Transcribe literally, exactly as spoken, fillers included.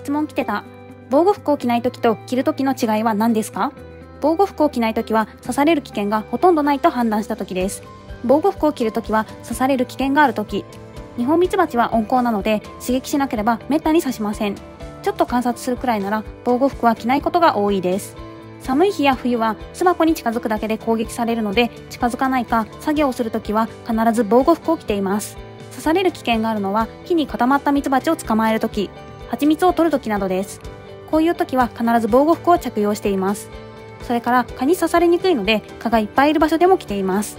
質問来てた。防護服を着ない時と着る時の違いは何ですか？防護服を着ない時は刺される危険がほとんどないと判断した時です。防護服を着る時は刺される危険がある時。ニホンミツバチは温厚なので刺激しなければめったに刺しません。ちょっと観察するくらいなら防護服は着ないことが多いです。寒い日や冬は巣箱に近づくだけで攻撃されるので近づかないか作業をするときは必ず防護服を着ています。刺される危険があるのは木に固まったミツバチを捕まえるとき、蜂蜜を取るときなどです。こういうときは必ず防護服を着用しています。それから蚊に刺されにくいので蚊がいっぱいいる場所でも着ています。